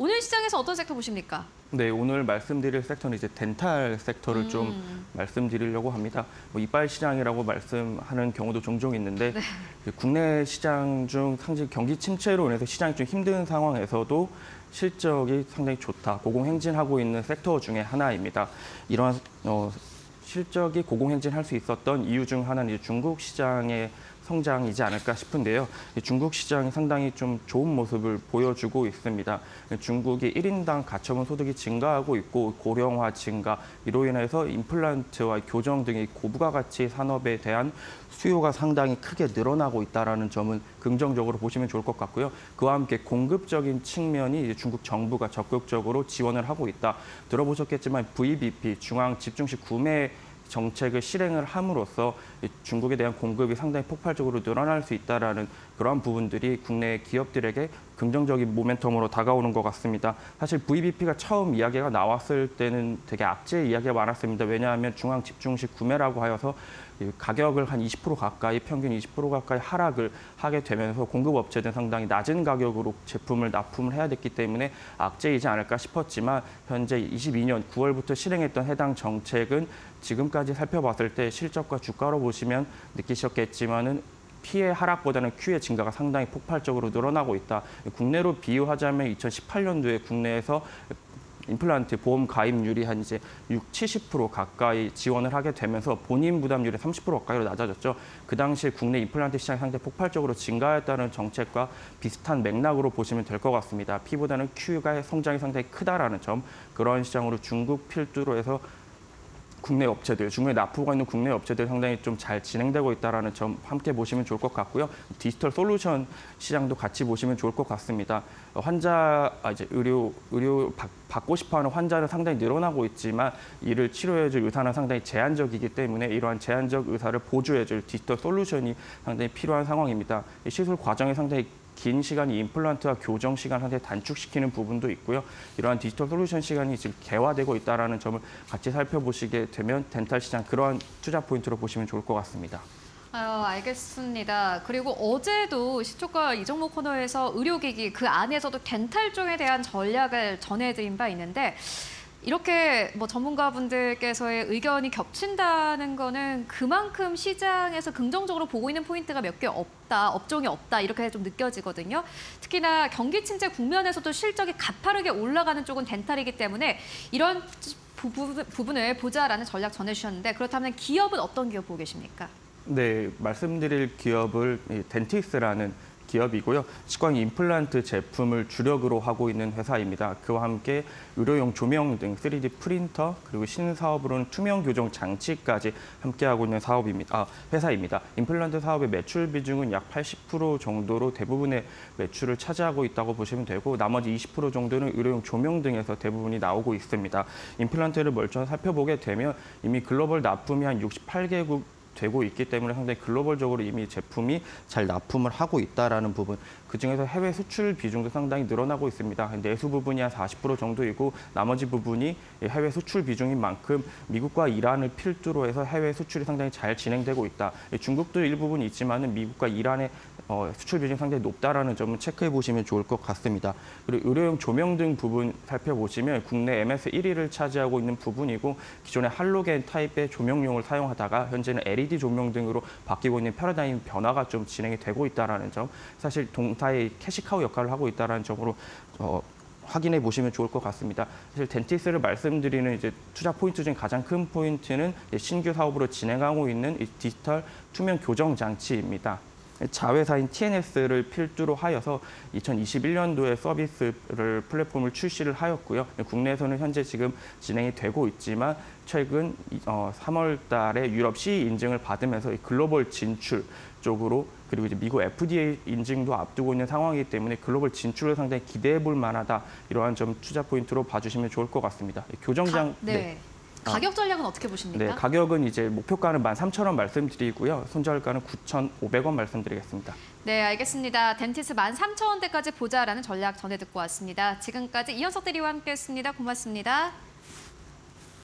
오늘 시장에서 어떤 섹터 보십니까? 네, 오늘 말씀드릴 섹터는 이제 덴탈 섹터를 좀 말씀드리려고 합니다. 뭐 이빨 시장이라고 말씀하는 경우도 종종 있는데 네. 국내 시장 중 상시 경기 침체로 인해서 시장이 좀 힘든 상황에서도 실적이 상당히 좋다, 고공행진하고 있는 섹터 중에 하나입니다. 이러한 실적이 고공행진할 수 있었던 이유 중 하나는 이제 중국 시장의 성장이지 않을까 싶은데요. 중국 시장이 상당히 좀 좋은 모습을 보여주고 있습니다. 중국이 1인당 가처분 소득이 증가하고 있고 고령화 증가, 이로 인해서 임플란트와 교정 등의 고부가가치 산업에 대한 수요가 상당히 크게 늘어나고 있다는 점은 긍정적으로 보시면 좋을 것 같고요. 그와 함께 공급적인 측면이 이제 중국 정부가 적극적으로 지원을 하고 있다. 들어보셨겠지만 VBP, 중앙 집중식 구매 정책을 실행을 함으로써 중국에 대한 공급이 상당히 폭발적으로 늘어날 수 있다는 그러한 부분들이 국내 기업들에게 긍정적인 모멘텀으로 다가오는 것 같습니다. 사실 VBP가 처음 이야기가 나왔을 때는 되게 악재 이야기가 많았습니다. 왜냐하면 중앙 집중식 구매라고 하여서 가격을 한 20% 가까이, 평균 20% 가까이 하락을 하게 되면서 공급업체들은 상당히 낮은 가격으로 제품을 납품을 해야 됐기 때문에 악재이지 않을까 싶었지만 현재 22년 9월부터 실행했던 해당 정책은 지금까지 살펴봤을 때 실적과 주가로 보시면 느끼셨겠지만은 P의 하락보다는 Q의 증가가 상당히 폭발적으로 늘어나고 있다. 국내로 비유하자면 2018년도에 국내에서 임플란트 보험 가입률이 한 이제 70% 가까이 지원을 하게 되면서 본인 부담률이 30% 가까이로 낮아졌죠. 그 당시 국내 임플란트 시장이 상당히 폭발적으로 증가했다는 정책과 비슷한 맥락으로 보시면 될 것 같습니다. P보다는 Q가 성장이 상당히 크다라는 점, 그런 시장으로 중국 필두로 해서 국내 업체들, 중국에 납품하고 있는 국내 업체들 상당히 좀 잘 진행되고 있다는 점 함께 보시면 좋을 것 같고요. 디지털 솔루션 시장도 같이 보시면 좋을 것 같습니다. 의료 받고 싶어하는 환자는 상당히 늘어나고 있지만 이를 치료해줄 의사는 상당히 제한적이기 때문에 이러한 제한적 의사를 보조해줄 디지털 솔루션이 상당히 필요한 상황입니다. 시술 과정이 상당히 긴 시간이 임플란트와 교정 시간을 상당히 단축시키는 부분도 있고요. 이러한 디지털 솔루션 시간이 지금 개화되고 있다는 점을 같이 살펴보시게 되면 덴탈 시장 그러한 투자 포인트로 보시면 좋을 것 같습니다. 알겠습니다. 그리고 어제도 시초가 이정모 코너에서 의료기기, 그 안에서도 덴탈 쪽에 대한 전략을 전해드린 바 있는데 이렇게 뭐 전문가분들께서의 의견이 겹친다는 거는 그만큼 시장에서 긍정적으로 보고 있는 포인트가 몇 개 없다, 업종이 없다 이렇게 좀 느껴지거든요. 특히나 경기 침체 국면에서도 실적이 가파르게 올라가는 쪽은 덴탈이기 때문에 이런 부분을 보자라는 전략 전해주셨는데 그렇다면 기업은 어떤 기업 보고 계십니까? 네, 말씀드릴 기업을 덴티스라는 기업이고요. 치과용 임플란트 제품을 주력으로 하고 있는 회사입니다. 그와 함께 의료용 조명 등 3D 프린터, 그리고 신사업으로는 투명 교정 장치까지 함께하고 있는 회사입니다. 임플란트 사업의 매출 비중은 약 80% 정도로 대부분의 매출을 차지하고 있다고 보시면 되고 나머지 20% 정도는 의료용 조명 등에서 대부분이 나오고 있습니다. 임플란트를 멀쩡히 살펴보게 되면 이미 글로벌 납품이 한 68개국 되고 있기 때문에 상당히 글로벌적으로 이미 제품이 잘 납품을 하고 있다는 부분, 그중에서 해외 수출 비중도 상당히 늘어나고 있습니다. 내수 부분이 한 40% 정도이고 나머지 부분이 해외 수출 비중인 만큼 미국과 이란을 필두로 해서 해외 수출이 상당히 잘 진행되고 있다. 중국도 일부분 있지만 미국과 이란의 수출 비중이 상당히 높다는 점은 체크해 보시면 좋을 것 같습니다. 그리고 의료용 조명 등 부분 살펴보시면 국내 MS 1위를 차지하고 있는 부분이고 기존의 할로겐 타입의 조명용을 사용하다가 현재는 LED 조명 등으로 바뀌고 있는 패러다임 변화가 좀 진행이 되고 있다는 점, 사실 동사의 캐시카우 역할을 하고 있다는 점으로 확인해 보시면 좋을 것 같습니다. 사실 덴티스를 말씀드리는 이제 투자 포인트 중 가장 큰 포인트는 신규 사업으로 진행하고 있는 디지털 투명 교정 장치입니다. 자회사인 TNS를 필두로 하여서 2021년도에 서비스를 플랫폼을 출시를 하였고요. 국내에서는 현재 지금 진행이 되고 있지만 최근 3월 달에 유럽 CE 인증을 받으면서 글로벌 진출 쪽으로, 그리고 이제 미국 FDA 인증도 앞두고 있는 상황이기 때문에 글로벌 진출을 상당히 기대해 볼 만하다. 이러한 점 투자 포인트로 봐주시면 좋을 것 같습니다. 가격 전략은 어떻게 보십니까? 네, 가격은 이제 목표가는 13,000원 말씀드리고요. 손절가는 9,500원 말씀드리겠습니다. 네, 알겠습니다. 덴티스 13,000원대까지 보자라는 전략 전해 듣고 왔습니다. 지금까지 이현석 대리와 함께했습니다. 고맙습니다.